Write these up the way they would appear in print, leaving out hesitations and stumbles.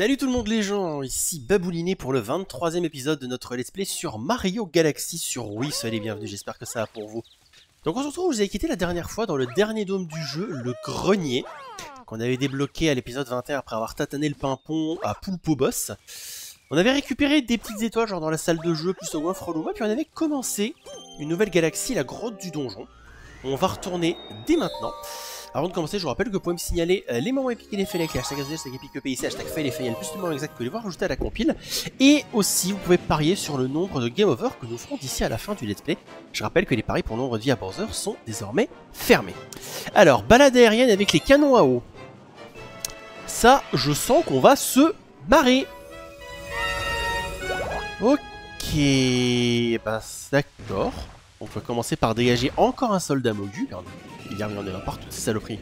Salut tout le monde les gens, ici Babou Linet pour le 23e épisode de notre Let's Play sur Mario Galaxy sur Wii. Soyez les bienvenus, j'espère que ça va pour vous. Donc on se retrouve, vous avez quitté la dernière fois dans le dernier dôme du jeu, le Grenier, qu'on avait débloqué à l'épisode 21 après avoir tatané le pimpon à Poulpeau Boss. On avait récupéré des petites étoiles genre dans la salle de jeu, plus ou moins Frollo, puis on avait commencé une nouvelle galaxie, la Grotte du Donjon. On va retourner dès maintenant. Avant de commencer, je vous rappelle que vous pouvez me signaler les moments épiques et les faits, les hashtags #épiquepic, #fail et fail, plus le moment exact que les voir rajoutés à la compile. Et aussi, vous pouvez parier sur le nombre de game over que nous ferons d'ici à la fin du let's play. Je rappelle que les paris pour nombre de vies à Bowser sont désormais fermés. Alors, balade aérienne avec les canons à eau. Ça, je sens qu'on va se barrer. Ok, bah d'accord. On peut commencer par dégager encore un soldat Mogu. Il y en a partout, ces saloperies.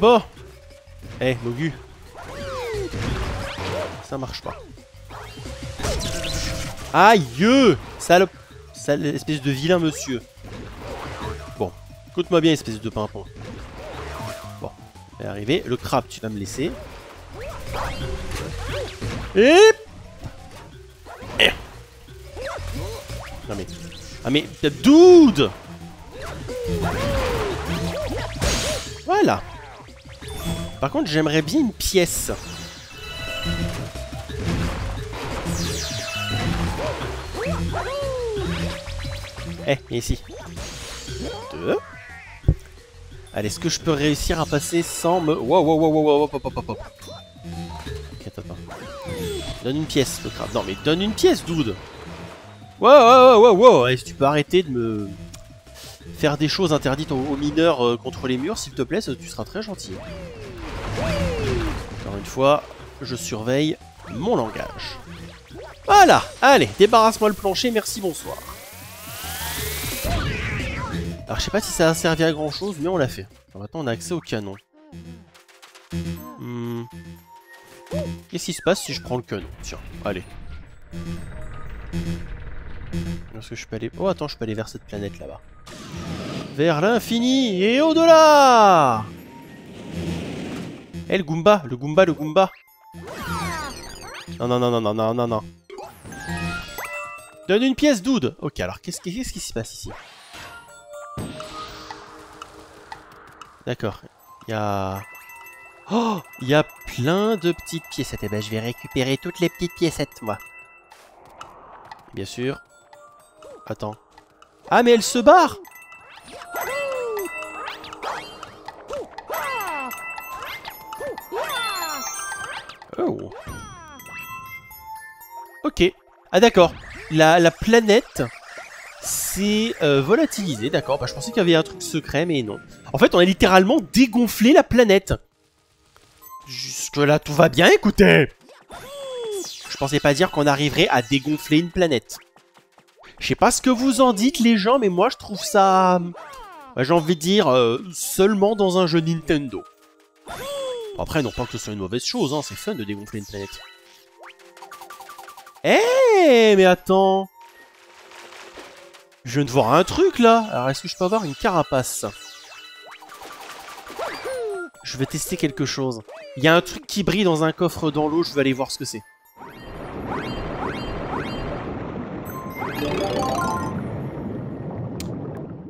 Bon. Eh, Mogu. Ça marche pas. Aïe, salope. Sale, espèce de vilain monsieur. Bon, écoute-moi bien, espèce de pimpon. Bon, c'est arrivé. Le crabe, tu vas me laisser. Et... Ah mais dude! Voilà. Par contre, j'aimerais bien une pièce. Et ici. Deux. Allez, est-ce que je peux réussir à passer sans me... Wow, hop. Ok, attends. Donne une pièce, le crabe. Non mais donne une pièce, dude! Wow. Est-ce que tu peux arrêter de me faire des choses interdites aux mineurs contre les murs, s'il te plaît, tu seras très gentil. Encore une fois, je surveille mon langage. Voilà. Allez, débarrasse-moi le plancher, merci, bonsoir. Alors, je sais pas si ça a servi à grand-chose, mais on l'a fait. Alors, maintenant, on a accès au canon. Qu'est-ce qui se passe si je prends le canon? Tiens, allez. Est-ce que je peux aller... Oh attends, je peux aller vers cette planète là-bas. Vers l'infini et au-delà. Eh, le Goomba. Non. Donne une pièce, dude. Ok, alors qu'est-ce qui se passe ici? D'accord, il y a... Oh, il y a plein de petites piécettes. Et ben je vais récupérer toutes les petites piécettes, moi. Bien sûr. Attends. Ah mais elle se barre. Oh. Ok. Ah d'accord. La planète s'est volatilisée. D'accord. Bah, je pensais qu'il y avait un truc secret mais non. En fait on a littéralement dégonflé la planète. Jusque là tout va bien, écoutez. Je pensais pas dire qu'on arriverait à dégonfler une planète. Je sais pas ce que vous en dites les gens, mais moi je trouve ça, j'ai envie de dire, seulement dans un jeu Nintendo. Après, non pas que ce soit une mauvaise chose, hein, c'est fun de dégonfler une planète. Mais attends. Je viens de voir un truc là. Alors est-ce que je peux avoir une carapace? Je vais tester quelque chose. Il y a un truc qui brille dans un coffre dans l'eau, je vais aller voir ce que c'est.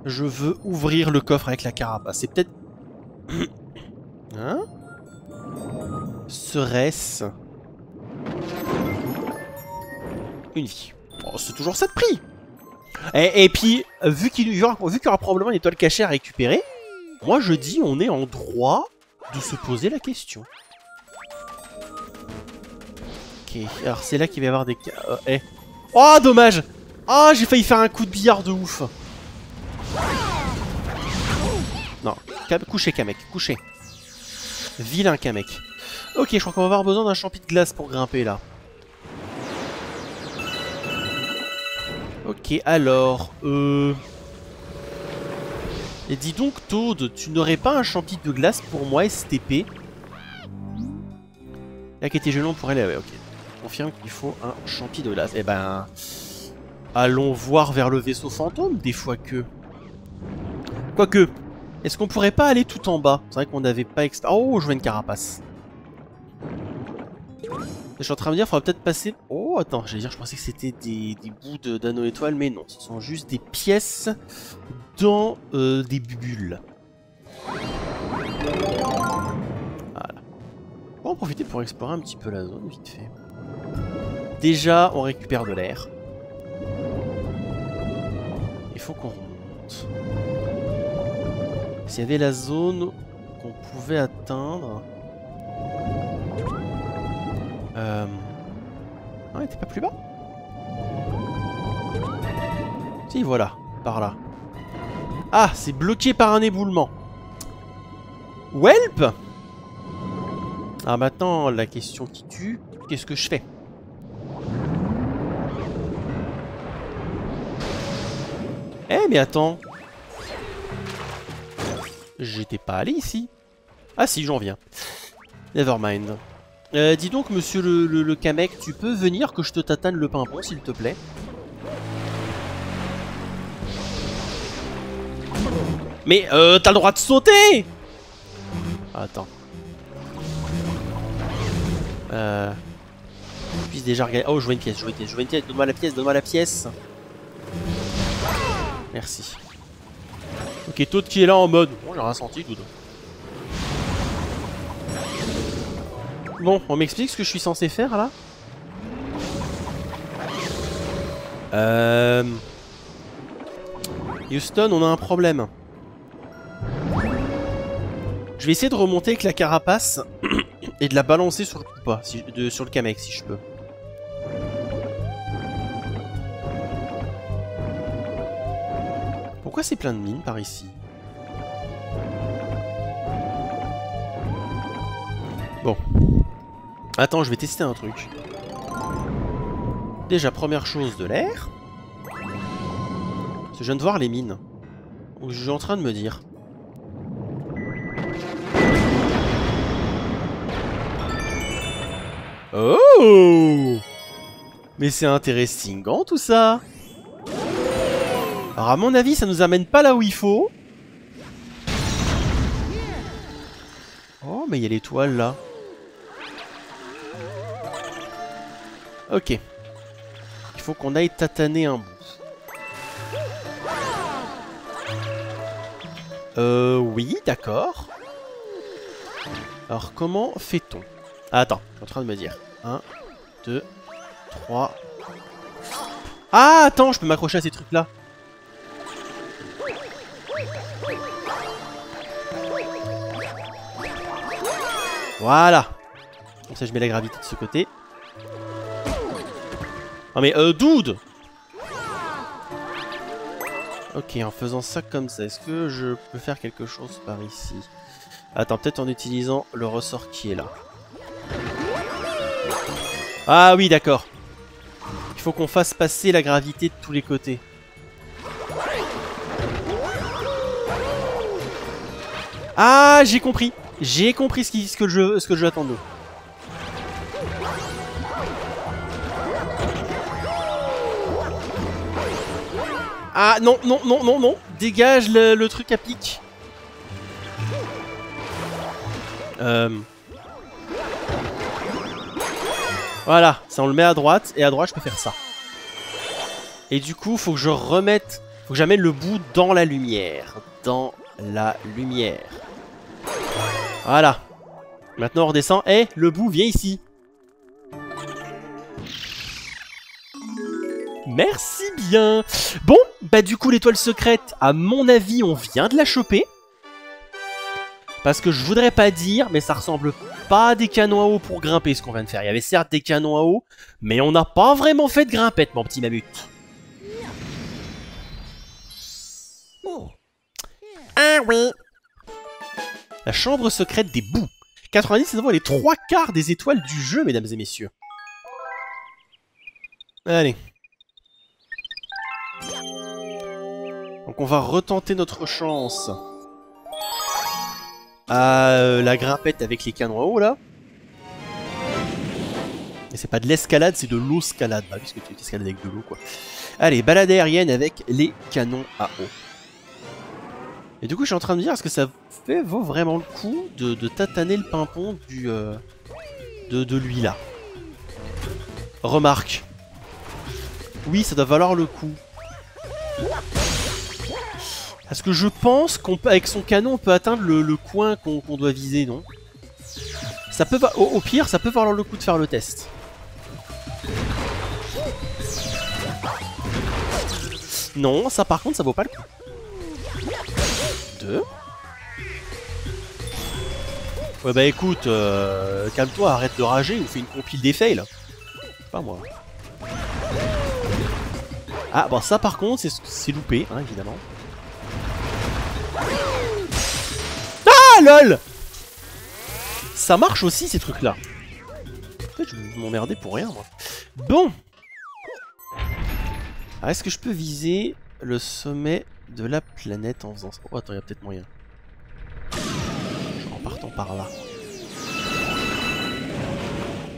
Je veux ouvrir le coffre avec la carapace. C'est peut-être... Hein? Serait-ce... une vie? Oh, c'est toujours ça de prix. Et puis, vu qu'il y aura probablement une étoile cachée à récupérer, moi je dis on est en droit de se poser la question. Ok, alors c'est là qu'il va y avoir des... Oh, dommage! Ah, j'ai failli faire un coup de billard de ouf. Non, couché Kamek, couché. Vilain Kamek. Ok, je crois qu'on va avoir besoin d'un champi de glace pour grimper là. Ok, alors... Et dis donc Toad, tu n'aurais pas un champi de glace pour moi, STP? La quête est gelante pour aller... Ouais, ok. Je confirme qu'il faut un champi de glace. Eh ben... Allons voir vers le vaisseau fantôme, des fois que... Quoique, Est-ce qu'on pourrait pas aller tout en bas? C'est vrai qu'on n'avait pas... Oh, je vois une carapace. Je suis en train de me dire, il faudra peut-être passer... Oh, attends, j'allais dire, je pensais que c'était des bouts d'anneaux étoiles, mais non, ce sont juste des pièces dans des bulles. Voilà. On va en profiter pour explorer un petit peu la zone, vite fait. Déjà, on récupère de l'air. Il faut qu'on remonte. S'il y avait la zone qu'on pouvait atteindre... Non, il était pas plus bas? Si, voilà, par là. Ah, c'est bloqué par un éboulement. Welp! Ah, maintenant, la question qui tue, qu'est-ce que je fais? Eh, mais attends. J'étais pas allé ici. Ah si, j'en viens. Nevermind. Dis donc, monsieur le Kamek, tu peux venir que je te tatane le pimpon, s'il te plaît? Mais t'as le droit de sauter! Attends. Je puisse déjà regarder... Oh, je vois une pièce, je vois une pièce, donne-moi la pièce, Merci. Ok, Toad qui est là en mode... Bon, j'ai rien senti, Toad. Bon, on m'explique ce que je suis censé faire, là? Houston, on a un problème. Je vais essayer de remonter avec la carapace et de la balancer sur le Poulpeau, sur le Kamek, si je peux. Pourquoi c'est plein de mines par ici? Bon. Attends, je vais tester un truc. Déjà, première chose, de l'air. Parce que je viens de voir les mines. Ou je suis en train de me dire. Oh! Mais c'est intéressant tout ça! Alors à mon avis, ça nous amène pas là où il faut. Oh, mais il y a l'étoile là. Ok. Il faut qu'on aille tataner un bout. Oui, d'accord. Alors, comment fait-on? Attends, je suis en train de me dire. 1, 2, 3... Ah, attends, je peux m'accrocher à ces trucs-là. Voilà. Comme ça, je mets la gravité de ce côté. Non mais dude! Ok, en faisant ça comme ça, est-ce que je peux faire quelque chose par ici? Attends, peut-être en utilisant le ressort qui est là. Ah oui, d'accord. Il faut qu'on fasse passer la gravité de tous les côtés. Ah, j'ai compris! J'ai compris ce que je attends de nous. Ah non, non, non, non, non. Dégage le truc à pic. Voilà, ça on le met à droite. Et à droite je peux faire ça. Et du coup faut que je remette... Faut que j'amène le bout dans la lumière. Voilà. Maintenant on redescend. Et le bout vient ici. Merci bien. Bon, bah du coup l'étoile secrète, à mon avis, on vient de la choper. Parce que je voudrais pas dire, mais ça ressemble pas à des canons à eau pour grimper ce qu'on vient de faire. Il y avait certes des canons à eau, mais on n'a pas vraiment fait de grimpette, mon petit mammouth. Ah oui. La chambre secrète des bouts. 90, c'est devant les 3/4 des étoiles du jeu, mesdames et messieurs. Allez. Donc on va retenter notre chance à la grimpette avec les canons à eau là. Et c'est pas de l'escalade, c'est de l'eau-scalade. Bah, puisque tu escalades avec de l'eau quoi. Allez, balade aérienne avec les canons à eau. Et du coup je suis en train de me dire, est-ce que ça fait, vaut vraiment le coup de tataner le pimpon du, de lui là. Remarque. Oui, ça doit valoir le coup. Parce que je pense qu'avec son canon on peut atteindre le coin qu'on doit viser, non? Ça peut, au pire, ça peut valoir le coup de faire le test. Non, ça par contre ça vaut pas le coup. 2. Ouais bah écoute, calme-toi, arrête de rager ou fais une compile des fails. Pas moi. Ah bon, ça par contre c'est loupé, hein, évidemment. Ah lol. Ça marche aussi ces trucs là. Peut-être je vais m'emmerder pour rien moi. Bon. Ah, est-ce que je peux viser le sommet de la planète en faisant ça? Oh attends, il y a peut-être moyen. En partant par là.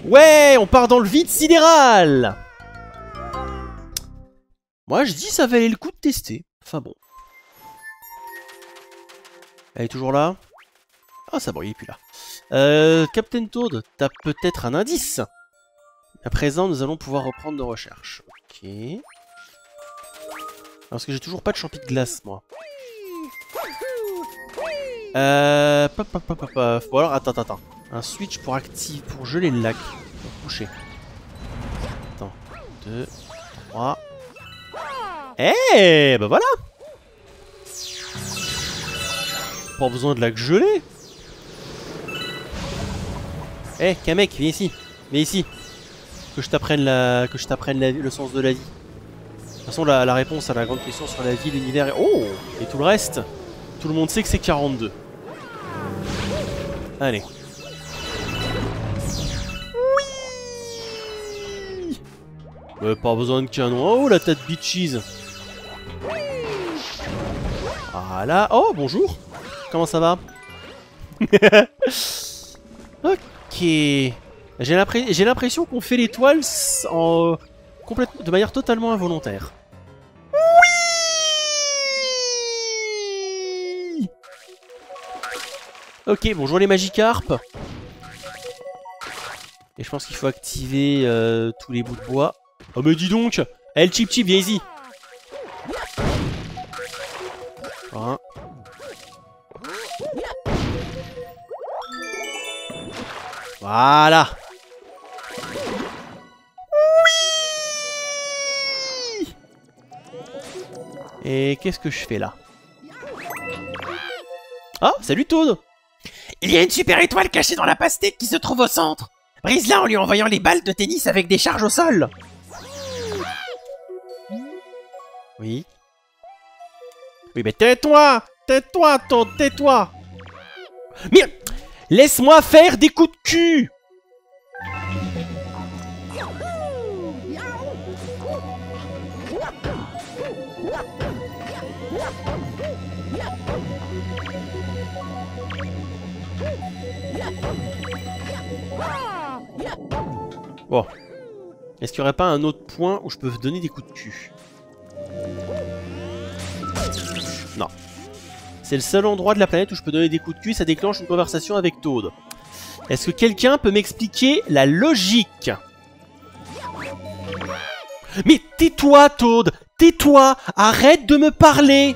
Ouais, on part dans le vide sidéral. Moi je dis ça valait le coup de tester. Enfin bon. Elle est toujours là? Ah ça brille, puis là. Captain Toad, t'as peut-être un indice? À présent nous allons pouvoir reprendre nos recherches. Ok. Parce que j'ai toujours pas de champi de glace, moi. Ou alors, attends. Un switch pour activer, pour geler le lac. Coucher. Attends. 2, 3. Eh, bah voilà! Pas besoin de lac gelé. Eh, Kamek, viens ici. Viens ici. Que je t'apprenne le sens de la vie. De toute façon, la réponse à la grande question sur la vie, l'univers et... Oh! Et tout le reste, tout le monde sait que c'est 42. Allez. Oui! Ouais, pas besoin de canon. Oh, la tête bitches! Voilà. Oh, bonjour! Comment ça va? Ok. J'ai l'impression qu'on fait l'étoile en... de manière totalement involontaire. Oui. Ok, bonjour les Magikarp. Et je pense qu'il faut activer tous les bouts de bois. Oh mais dis donc. Elle chip chip, viens ici. 1. Voilà. Et qu'est-ce que je fais là? Ah, salut Toad! Il y a une super étoile cachée dans la pastèque qui se trouve au centre. Brise-la en lui envoyant les balles de tennis avec des charges au sol. Oui. Oui, mais tais-toi! Tais-toi, Toad, tais-toi! Merde! Laisse-moi faire des coups de cul! Bon. Est-ce qu'il n'y aurait pas un autre point où je peux donner des coups de cul? Non. C'est le seul endroit de la planète où je peux donner des coups de cul, ça déclenche une conversation avec Toad. Est-ce que quelqu'un peut m'expliquer la logique? Mais tais-toi Toad! Tais-toi! Arrête de me parler!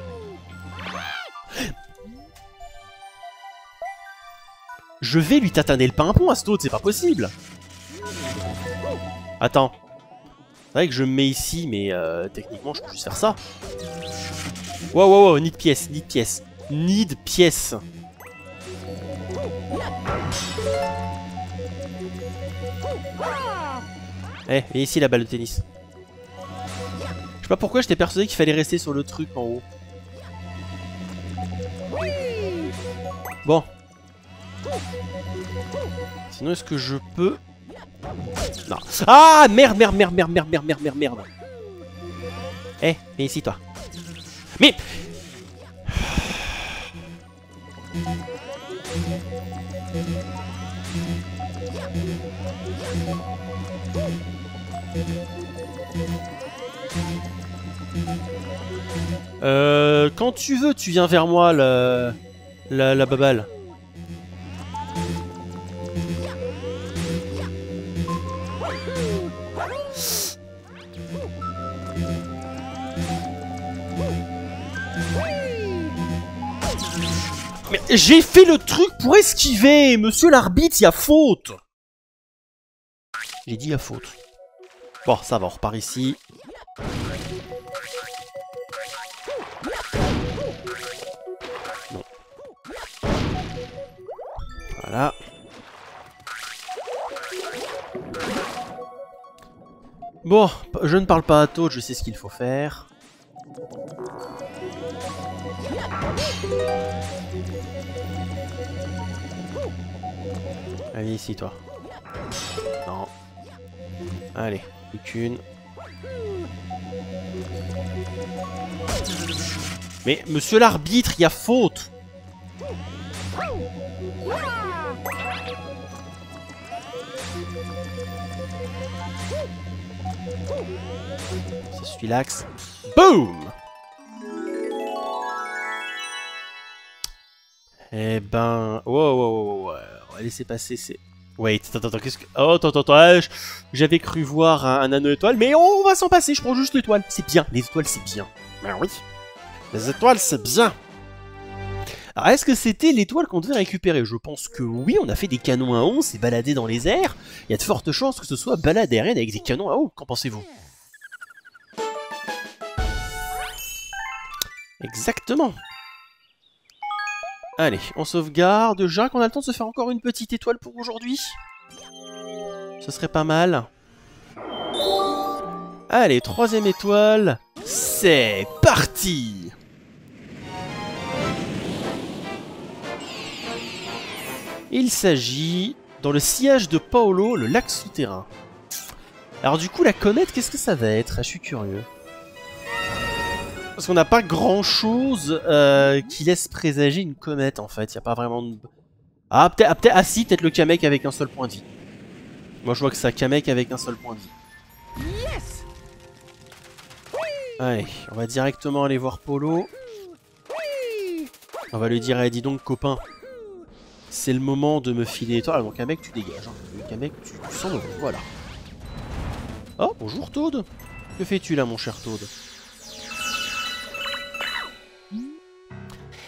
Je vais lui tataner le pimpon à ce Toad, c'est pas possible! Attends. C'est vrai que je me mets ici, mais techniquement je peux juste faire ça. Wow, ni de pièces. Eh, viens ici la balle de tennis. Je sais pas pourquoi j'étais persuadé qu'il fallait rester sur le truc en haut. Bon. Sinon est-ce que je peux... Non. Ah merde. Eh, viens ici toi. Mais... Quand tu veux, tu viens vers moi, la babale. Mais j'ai fait le truc pour esquiver, monsieur l'arbitre, il y a faute. J'ai dit il y a faute. Bon, ça va, on repart ici. Non. Voilà. Bon, je ne parle pas à Toad, je sais ce qu'il faut faire. Allez, ici, toi. Non. Allez, plus qu'une. Mais, monsieur l'arbitre, il y a faute. C'est celui l'axe. Boum! Eh ben... Wow. On va laisser passer ces... Wait, attends, qu'est-ce que... Oh, attends, j'avais cru voir un anneau étoile, mais on va s'en passer, je prends juste l'étoile. C'est bien, les étoiles, c'est bien. Ben oui, les étoiles, c'est bien. Alors, est-ce que c'était l'étoile qu'on devait récupérer? Je pense que oui, on a fait des canons à 11 et baladé dans les airs. Il y a de fortes chances que ce soit balade aérienne avec des canons à eau, qu'en pensez-vous? Exactement. Allez, on sauvegarde. Jacques, on a le temps de se faire encore une petite étoile pour aujourd'hui. Ce serait pas mal. Allez, troisième étoile. C'est parti! Il s'agit, dans le sillage de Paolo, le lac souterrain. Alors du coup, la comète, qu'est-ce que ça va être? Je suis curieux. Parce qu'on n'a pas grand chose qui laisse présager une comète en fait, il n'y a pas vraiment de... Ah peut-être, si, peut-être le Kamek avec un seul point de vie. Moi je vois que c'est un Kamek avec un seul point de vie. Yes. Allez, on va directement aller voir Polo. On va lui dire, hey, dis donc copain, c'est le moment de me filer l'étoile. Donc Kamek tu dégages, hein. Le Kamek tu sens le... Voilà. Oh bonjour Toad. Que fais-tu là mon cher Toad?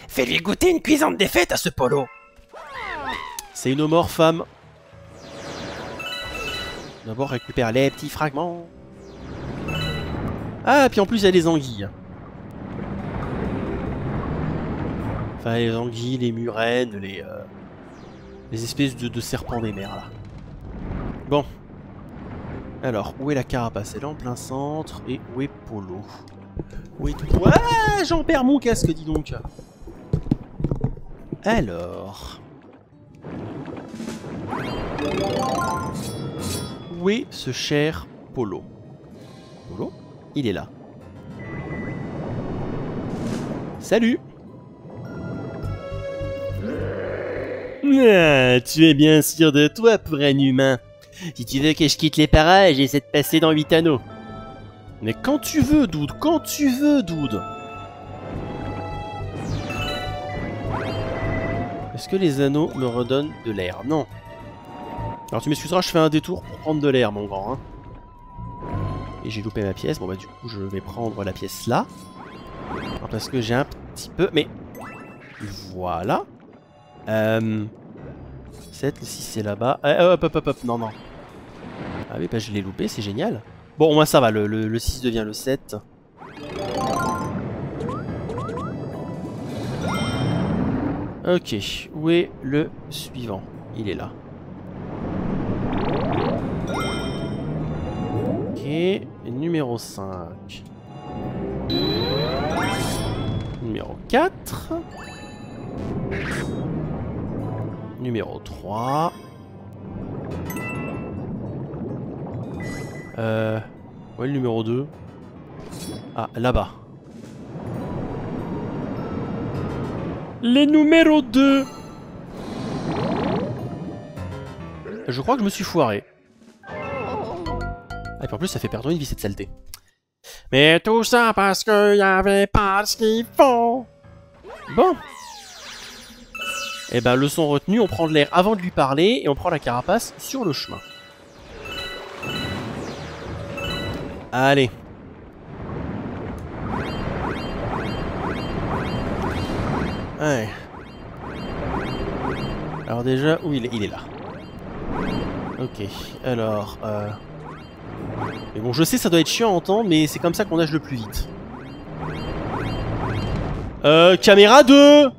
Fais-lui goûter une cuisante défaite à ce Polo. C'est une homorphe femme. D'abord récupère les petits fragments. Ah, puis en plus il y a les anguilles. Enfin les anguilles, les murènes, les espèces de serpents des mers là. Bon. Alors, où est la carapace? Elle est en plein centre. Et où est Polo? Où est toi? Ah, j'en perds mon casque, dis donc. Alors... Où est ce cher Polo? Polo? Il est là. Salut! Ah, tu es bien sûr de toi pour un humain. Si tu veux que je quitte les parages, j'essaie de passer dans 8 anneaux. Mais quand tu veux, Doud, quand tu veux, Doud. Est-ce que les anneaux me redonnent de l'air? Non. Alors tu m'excuseras, je fais un détour pour prendre de l'air, mon grand. Hein. Et j'ai loupé ma pièce. Bon bah du coup, je vais prendre la pièce là. Alors, parce que j'ai un petit peu... Mais... Voilà. 7, le 6 c'est là-bas. Hop. Non. Ah oui, bah je l'ai loupé, c'est génial. Bon, moi ça va, le 6 devient le 7. Ok, où est le suivant? Il est là. Ok, numéro 5. Numéro 4. Numéro 3. Ouais, le numéro 2. Ah, là-bas. Les numéros 2. Je crois que je me suis foiré. Ah, et puis en plus ça fait perdre une vie cette saleté. Mais tout ça parce qu'il n'y avait pas ce qu'il faut. Bon. Eh ben, leçon retenue, on prend de l'air avant de lui parler et on prend la carapace sur le chemin. Allez. Ouais. Alors déjà, où il est? Il est là. Ok, alors... Mais bon, je sais, ça doit être chiant à entendre, mais c'est comme ça qu'on nage le plus vite. Caméra 2 !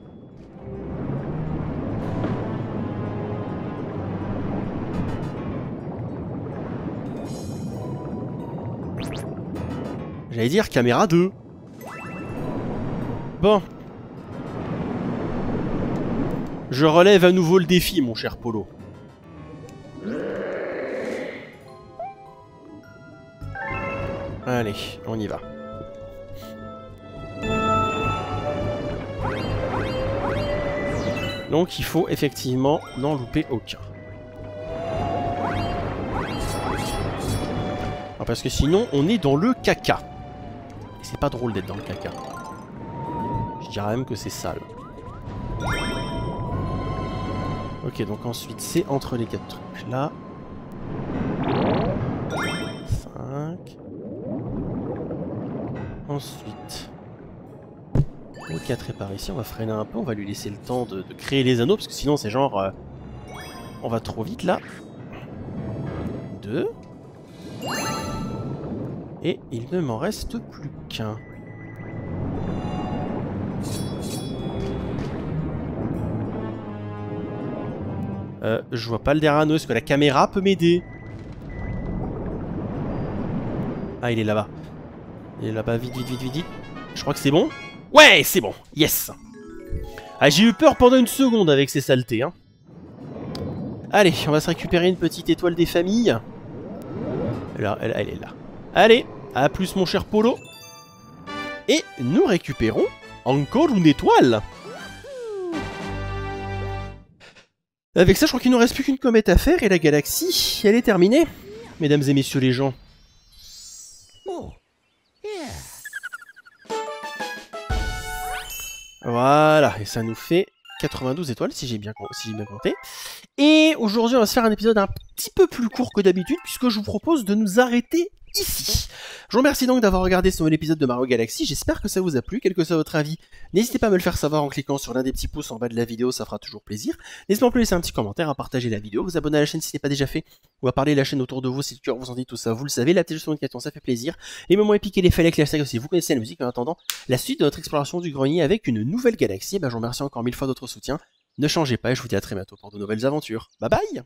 J'allais dire caméra 2. Bon. Je relève à nouveau le défi, mon cher Polo. Allez, on y va. Donc il faut effectivement n'en louper aucun. Alors, parce que sinon on est dans le caca. Et c'est pas drôle d'être dans le caca. Je dirais même que c'est sale. Ok, donc ensuite c'est entre les quatre trucs là. 5. Ensuite, le 4 est par ici, on va freiner un peu, on va lui laisser le temps de créer les anneaux, parce que sinon c'est genre... on va trop vite là. 2. Et il ne m'en reste plus qu'un. Je vois pas le dernier anneau, est-ce que la caméra peut m'aider? Ah, il est là-bas. Il est là-bas, vite, vite, vite, vite, vite. Je crois que c'est bon. Ouais, c'est bon, yes. Ah, j'ai eu peur pendant une seconde avec ces saletés, hein. Allez, on va se récupérer une petite étoile des familles. Alors, elle est là. Allez, à plus mon cher Polo. Et nous récupérons encore une étoile. Avec ça, je crois qu'il ne nous reste plus qu'une comète à faire et la galaxie, elle est terminée. Mesdames et messieurs les gens. Voilà, et ça nous fait 92 étoiles, si j'ai bien compté. Et aujourd'hui, on va se faire un épisode un petit peu plus court que d'habitude, puisque je vous propose de nous arrêter ici. Je vous remercie donc d'avoir regardé ce nouvel épisode de Mario Galaxy, j'espère que ça vous a plu, quel que soit votre avis, n'hésitez pas à me le faire savoir en cliquant sur l'un des petits pouces en bas de la vidéo, ça fera toujours plaisir. N'hésitez pas non plus à laisser un petit commentaire, à partager la vidéo, vous abonner à la chaîne si ce n'est pas déjà fait, ou à parler de la chaîne autour de vous si le cœur vous en dit, tout ça, vous le savez, la petite gestion de question, ça fait plaisir. Les moments épiques et les faits avec les hashtags aussi, vous connaissez la musique. En attendant, la suite de notre exploration du grenier avec une nouvelle galaxie, je vous remercie encore 1000 fois de votre soutien, ne changez pas et je vous dis à très bientôt pour de nouvelles aventures. Bye bye.